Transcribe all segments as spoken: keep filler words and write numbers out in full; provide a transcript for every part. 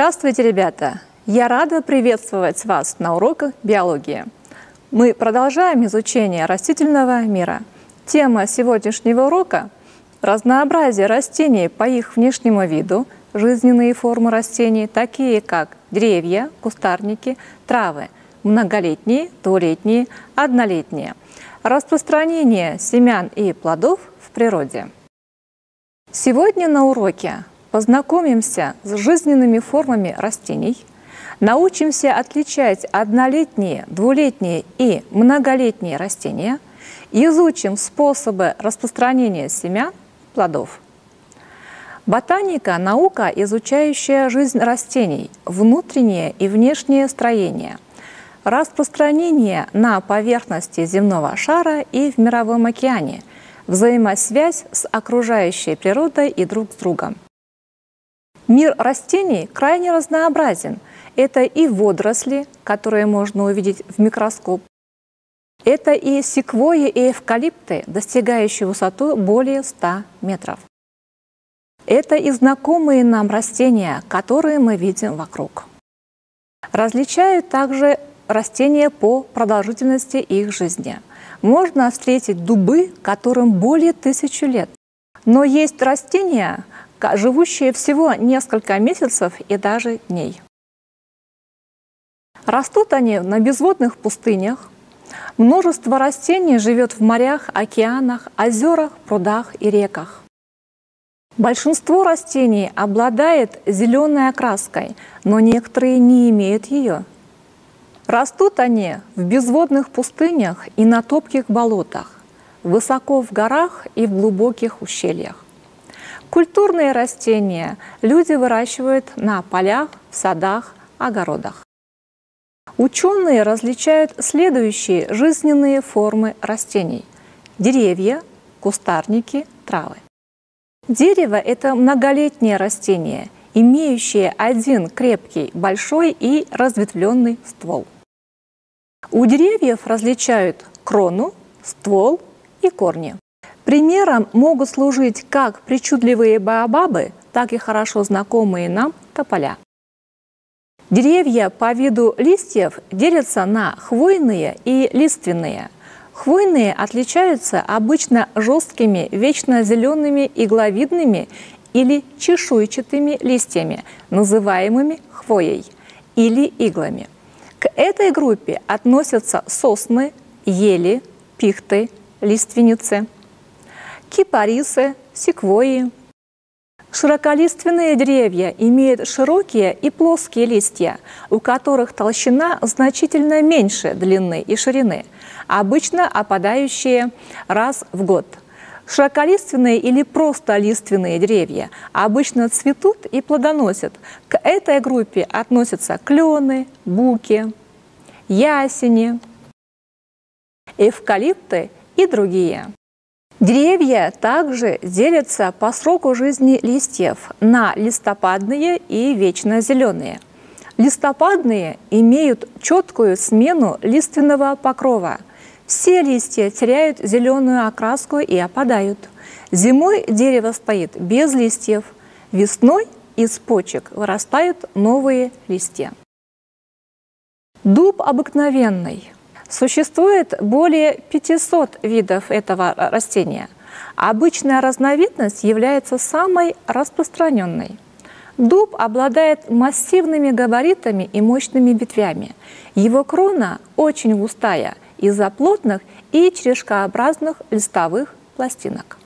Здравствуйте, ребята! Я рада приветствовать вас на уроках биологии. Мы продолжаем изучение растительного мира. Тема сегодняшнего урока – разнообразие растений по их внешнему виду, жизненные формы растений, такие как деревья, кустарники, травы, многолетние, двулетние, однолетние, распространение семян и плодов в природе. Сегодня на уроке познакомимся с жизненными формами растений, научимся отличать однолетние, двулетние и многолетние растения, изучим способы распространения семян, плодов. Ботаника – наука, изучающая жизнь растений, внутреннее и внешнее строение, распространение на поверхности земного шара и в мировом океане, взаимосвязь с окружающей природой и друг с другом. Мир растений крайне разнообразен. Это и водоросли, которые можно увидеть в микроскоп. Это и секвойи и эвкалипты, достигающие высоту более ста метров. Это и знакомые нам растения, которые мы видим вокруг. Различают также растения по продолжительности их жизни. Можно встретить дубы, которым более тысячи лет. Но есть растения, живущие всего несколько месяцев и даже дней. Растут они на безводных пустынях. Множество растений живет в морях, океанах, озерах, прудах и реках. Большинство растений обладает зеленой окраской, но некоторые не имеют ее. Растут они в безводных пустынях и на топких болотах, высоко в горах и в глубоких ущельях. Культурные растения люди выращивают на полях, в садах, огородах. Ученые различают следующие жизненные формы растений – деревья, кустарники, травы. Дерево – это многолетнее растение, имеющее один крепкий, большой и разветвленный ствол. У деревьев различают крону, ствол и корни. Примером могут служить как причудливые баобабы, так и хорошо знакомые нам тополя. Деревья по виду листьев делятся на хвойные и лиственные. Хвойные отличаются обычно жесткими, вечно зелеными игловидными или чешуйчатыми листьями, называемыми хвоей или иглами. К этой группе относятся сосны, ели, пихты, лиственницы, кипарисы, секвойи. Широколиственные деревья имеют широкие и плоские листья, у которых толщина значительно меньше длины и ширины, обычно опадающие раз в год. Широколиственные или просто лиственные деревья обычно цветут и плодоносят. К этой группе относятся клены, буки, ясени, эвкалипты и другие. Деревья также делятся по сроку жизни листьев на листопадные и вечно зеленые. Листопадные имеют четкую смену лиственного покрова. Все листья теряют зеленую окраску и опадают. Зимой дерево стоит без листьев, весной из почек вырастают новые листья. Дуб обыкновенный. Существует более пятисот видов этого растения. Обычная разновидность является самой распространенной. Дуб обладает массивными габаритами и мощными ветвями. Его крона очень густая из-за плотных и черешкообразных листовых пластинок.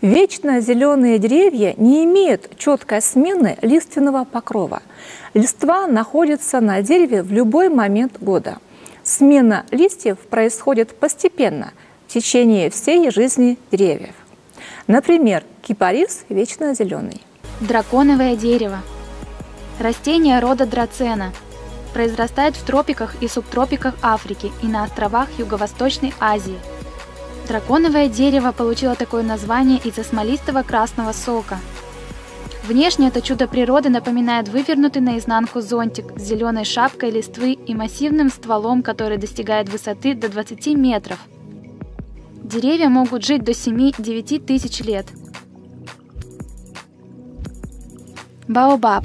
Вечно зеленые деревья не имеют четкой смены лиственного покрова. Листва находится на дереве в любой момент года. Смена листьев происходит постепенно в течение всей жизни деревьев. Например, кипарис вечно зеленый. Драконовое дерево. Растение рода драцена. Произрастает в тропиках и субтропиках Африки и на островах Юго-Восточной Азии. Драконовое дерево получило такое название из-за смолистого красного сока. Внешне это чудо природы напоминает вывернутый наизнанку зонтик с зеленой шапкой листвы и массивным стволом, который достигает высоты до двадцати метров. Деревья могут жить до семи-девяти тысяч лет. Баобаб.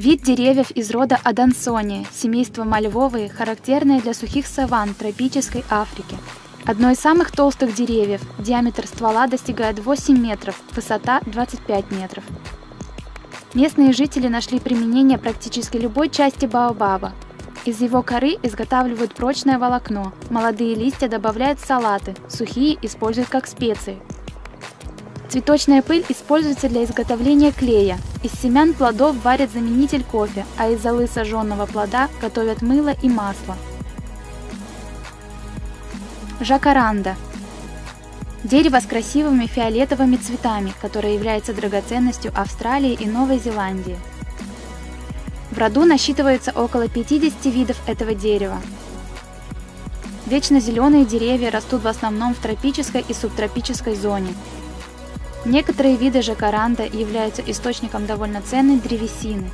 Вид деревьев из рода Адансония, семейство мальвовые, характерное для сухих саванн тропической Африки. Одно из самых толстых деревьев, диаметр ствола достигает восьми метров, высота двадцать пять метров. Местные жители нашли применение практически любой части баобаба. Из его коры изготавливают прочное волокно, молодые листья добавляют в салаты, сухие используют как специи. Цветочная пыль используется для изготовления клея. Из семян плодов варят заменитель кофе, а из золы сожженного плода готовят мыло и масло. Жакаранда. Дерево с красивыми фиолетовыми цветами, которое является драгоценностью Австралии и Новой Зеландии. В роду насчитывается около пятидесяти видов этого дерева. Вечно зеленые деревья растут в основном в тропической и субтропической зоне. Некоторые виды жакаранда являются источником довольно ценной древесины.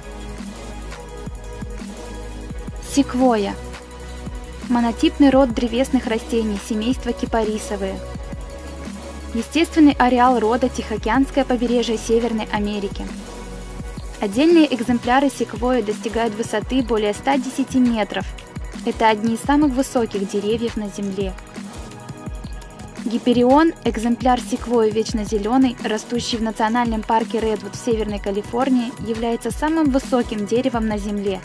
Секвойя. Монотипный род древесных растений семейства кипарисовые. Естественный ареал рода Тихоокеанское побережье Северной Америки. Отдельные экземпляры секвойи достигают высоты более ста десяти метров. Это одни из самых высоких деревьев на Земле. Гиперион – экземпляр секвойи вечно зеленый, растущий в национальном парке Редвуд в Северной Калифорнии, является самым высоким деревом на Земле.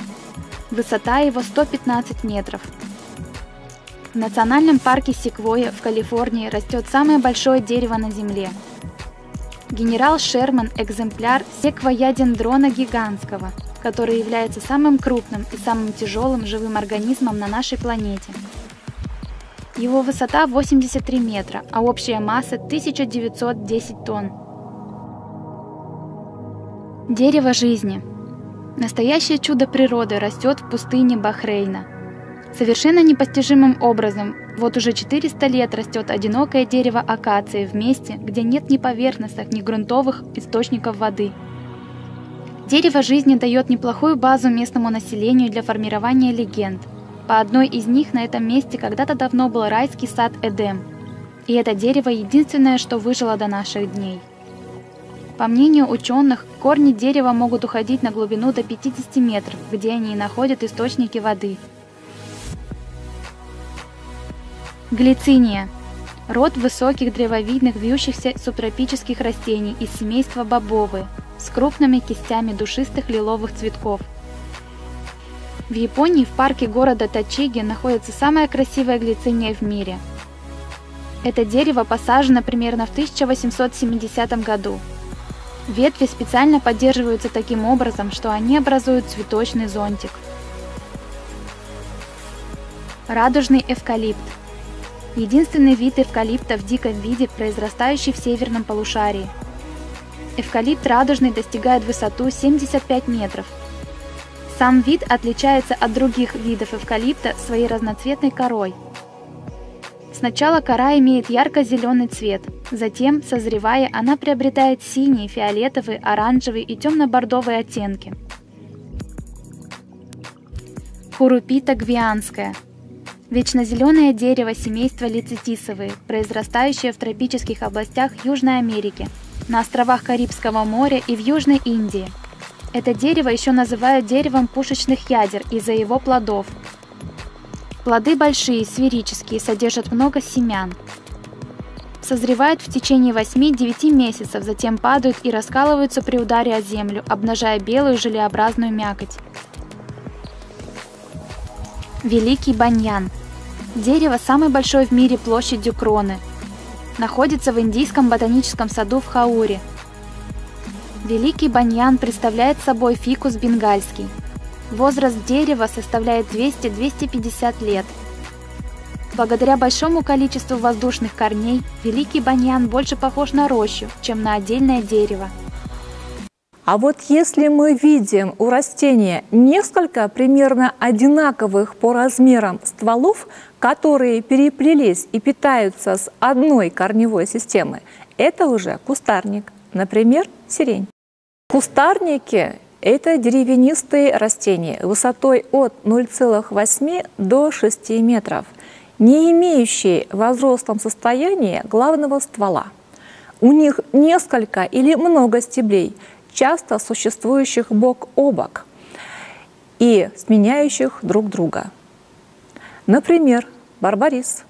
Высота его сто пятнадцать метров. В национальном парке Секвойя в Калифорнии растет самое большое дерево на Земле. Генерал Шерман – экземпляр секвая дендрона гигантского, который является самым крупным и самым тяжелым живым организмом на нашей планете. Его высота восемьдесят три метра, а общая масса тысяча девятьсот десять тонн. Дерево жизни. Настоящее чудо природы растет в пустыне Бахрейна. Совершенно непостижимым образом, вот уже четыреста лет растет одинокое дерево акации в месте, где нет ни поверхностных, ни грунтовых источников воды. Дерево жизни дает неплохую базу местному населению для формирования легенд. По одной из них на этом месте когда-то давно был райский сад Эдем. И это дерево единственное, что выжило до наших дней. По мнению ученых, корни дерева могут уходить на глубину до пятидесяти метров, где они и находят источники воды. Глициния – род высоких древовидных вьющихся субтропических растений из семейства бобовые с крупными кистями душистых лиловых цветков. В Японии в парке города Тачиги находится самая красивая глициния в мире. Это дерево посажено примерно в тысяча восемьсот семидесятом году. Ветви специально поддерживаются таким образом, что они образуют цветочный зонтик. Радужный эвкалипт. Единственный вид эвкалипта в диком виде, произрастающий в северном полушарии. Эвкалипт радужный достигает высоту семидесяти пяти метров. Сам вид отличается от других видов эвкалипта своей разноцветной корой. Сначала кора имеет ярко-зеленый цвет, затем, созревая, она приобретает синие, фиолетовые, оранжевые и темно-бордовые оттенки. Курупита гвианская. Вечнозеленое дерево семейства лицетисовые, произрастающее в тропических областях Южной Америки, на островах Карибского моря и в Южной Индии. Это дерево еще называют деревом пушечных ядер из-за его плодов. Плоды большие, сферические, содержат много семян. Созревают в течение восьми-девяти месяцев, затем падают и раскалываются при ударе о землю, обнажая белую желеобразную мякоть. Великий баньян. Дерево самой большой в мире площадью кроны. Находится в индийском ботаническом саду в Хауре. Великий баньян представляет собой фикус бенгальский. Возраст дерева составляет двести-двести пятьдесят лет. Благодаря большому количеству воздушных корней, великий баньян больше похож на рощу, чем на отдельное дерево. А вот если мы видим у растения несколько примерно одинаковых по размерам стволов, которые переплелись и питаются с одной корневой системы, это уже кустарник, например, сирень. Кустарники – это деревянистые растения высотой от ноль целых восьми до шести метров, не имеющие во взрослом состоянии главного ствола. У них несколько или много стеблей, часто существующих бок о бок. и сменяющих друг друга. Например, барбарис.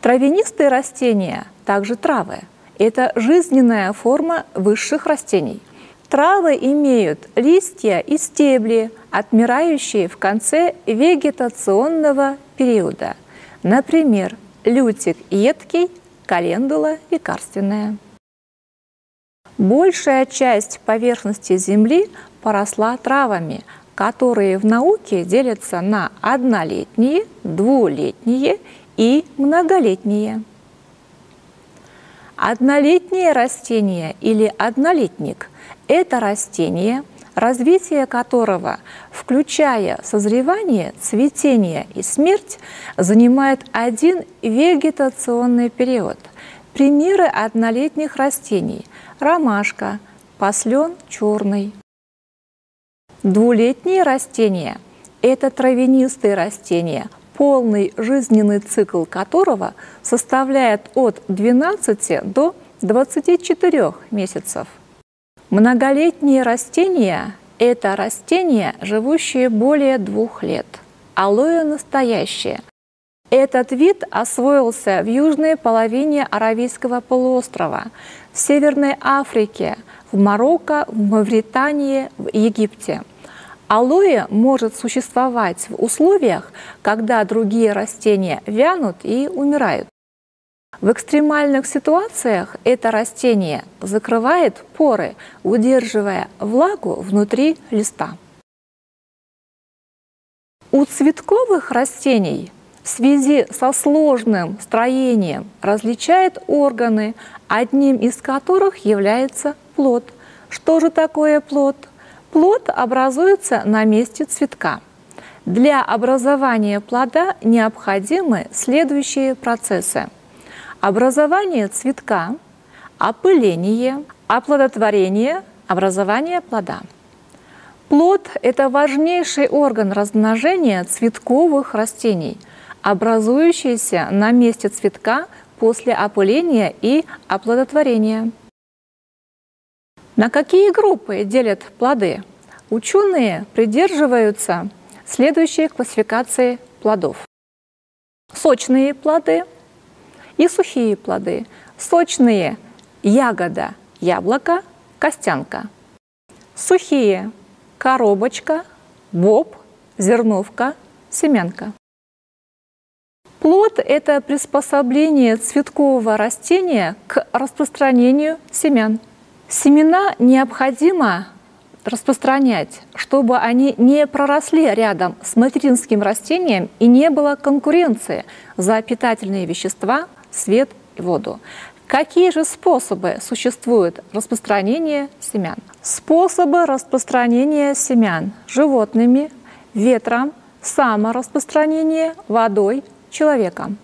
Травянистые растения, также травы, это жизненная форма высших растений. Травы имеют листья и стебли, отмирающие в конце вегетационного периода. Например, лютик едкий, календула лекарственная. Большая часть поверхности Земли поросла травами, которые в науке делятся на однолетние, двулетние и многолетние. Однолетнее растение или однолетник – это растение, развитие которого, включая созревание, цветение и смерть, занимает один вегетационный период. Примеры однолетних растений – ромашка, паслен черный. Двулетние растения – это травянистые растения, полный жизненный цикл которого составляет от двенадцати до двадцати четырёх месяцев. Многолетние растения – это растения, живущие более двух лет. Алоэ настоящее. Этот вид освоился в южной половине Аравийского полуострова, в Северной Африке, в Марокко, в Мавритании, в Египте. Алоэ может существовать в условиях, когда другие растения вянут и умирают. В экстремальных ситуациях это растение закрывает поры, удерживая влагу внутри листа. У цветковых растений в связи со сложным строением различают органы, одним из которых является плод. Что же такое плод? Плод образуется на месте цветка. Для образования плода необходимы следующие процессы. Образование цветка, опыление, оплодотворение, образование плода. Плод – это важнейший орган размножения цветковых растений, образующийся на месте цветка после опыления и оплодотворения. На какие группы делят плоды? Ученые придерживаются следующей классификации плодов. Сочные плоды и сухие плоды. Сочные – ягода, яблоко, костянка. Сухие – коробочка, боб, зерновка, семянка. Плод – это приспособление цветкового растения к распространению семян. Семена необходимо распространять, чтобы они не проросли рядом с материнским растением и не было конкуренции за питательные вещества, свет и воду. Какие же способы существуют распространения семян? Способы распространения семян животными, ветром, самораспространение, водой, человеком.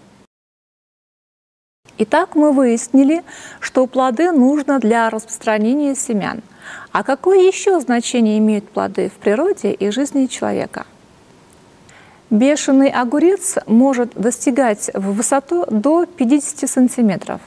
Итак, мы выяснили, что плоды нужно для распространения семян. А какое еще значение имеют плоды в природе и жизни человека? Бешеный огурец может достигать в высоту до пятидесяти сантиметров.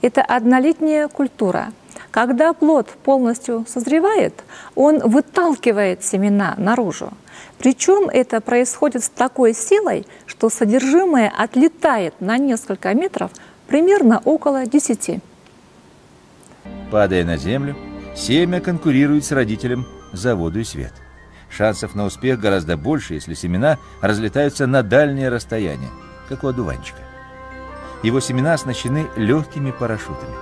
Это однолетняя культура. Когда плод полностью созревает, он выталкивает семена наружу. Причем это происходит с такой силой, что содержимое отлетает на несколько метров, примерно около десяти. Падая на землю, семя конкурирует с родителем за воду и свет. Шансов на успех гораздо больше, если семена разлетаются на дальние расстояния, как у одуванчика. Его семена оснащены легкими парашютами,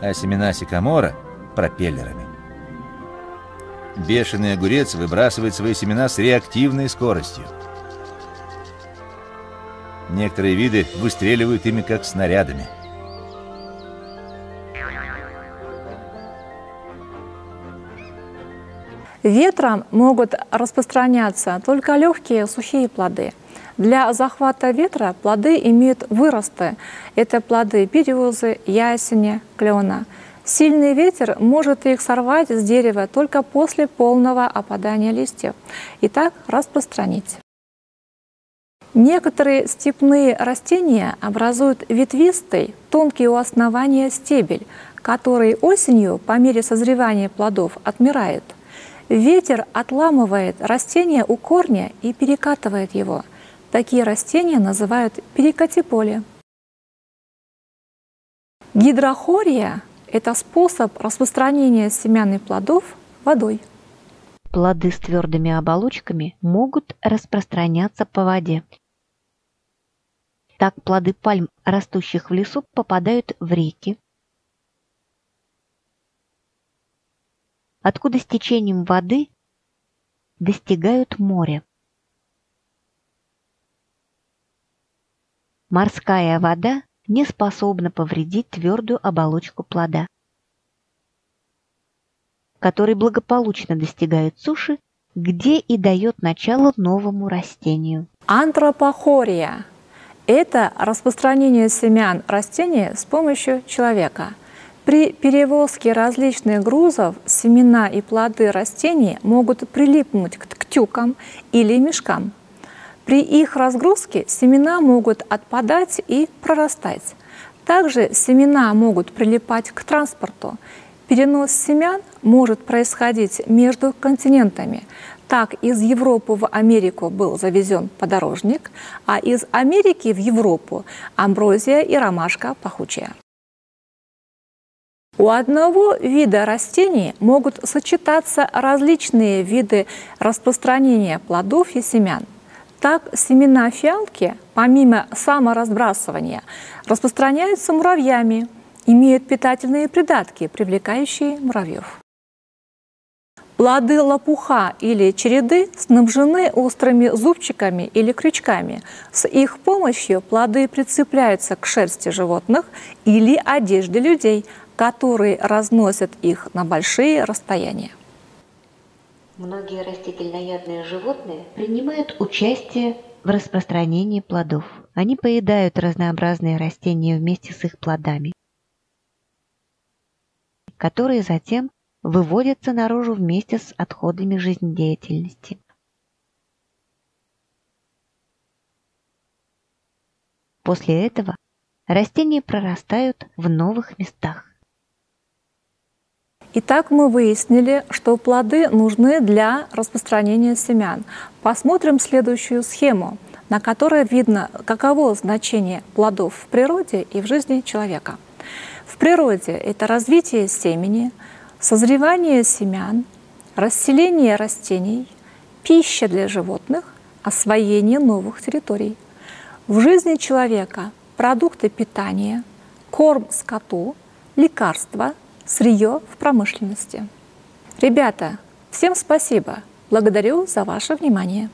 а семена сикамора – пропеллерами. Бешеный огурец выбрасывает свои семена с реактивной скоростью. Некоторые виды выстреливают ими как снарядами. Ветром могут распространяться только легкие сухие плоды. Для захвата ветра плоды имеют выросты. Это плоды березы, ясеня, клена. Сильный ветер может их сорвать с дерева только после полного опадания листьев. И так распространить. Некоторые степные растения образуют ветвистый, тонкий у основания стебель, который осенью по мере созревания плодов отмирает. Ветер отламывает растение у корня и перекатывает его. Такие растения называют перекати-поле. Гидрохория – это способ распространения семян и плодов водой. Плоды с твердыми оболочками могут распространяться по воде. Так плоды пальм, растущих в лесу, попадают в реки, откуда с течением воды достигают моря. Морская вода не способна повредить твердую оболочку плода, который благополучно достигает суши, где и дает начало новому растению. Антропохория – это распространение семян растения с помощью человека. При перевозке различных грузов семена и плоды растений могут прилипнуть к тюкам или мешкам. При их разгрузке семена могут отпадать и прорастать. Также семена могут прилипать к транспорту. Перенос семян может происходить между континентами. Так, из Европы в Америку был завезен подорожник, а из Америки в Европу амброзия и ромашка пахучая. У одного вида растений могут сочетаться различные виды распространения плодов и семян. Так, семена фиалки, помимо саморазбрасывания, распространяются муравьями, имеют питательные придатки, привлекающие муравьев. Плоды лопуха или череды снабжены острыми зубчиками или крючками. С их помощью плоды прицепляются к шерсти животных или одежде людей, которые разносят их на большие расстояния. Многие растительноядные животные принимают участие в распространении плодов. Они поедают разнообразные растения вместе с их плодами, которые затем выводятся наружу вместе с отходами жизнедеятельности. После этого растения прорастают в новых местах. Итак, мы выяснили, что плоды нужны для распространения семян. Посмотрим следующую схему, на которой видно, каково значение плодов в природе и в жизни человека. В природе это развитие семени, созревание семян, расселение растений, пища для животных, освоение новых территорий. В жизни человека продукты питания, корм скоту, лекарства, сырье в промышленности. Ребята, всем спасибо! Благодарю за ваше внимание!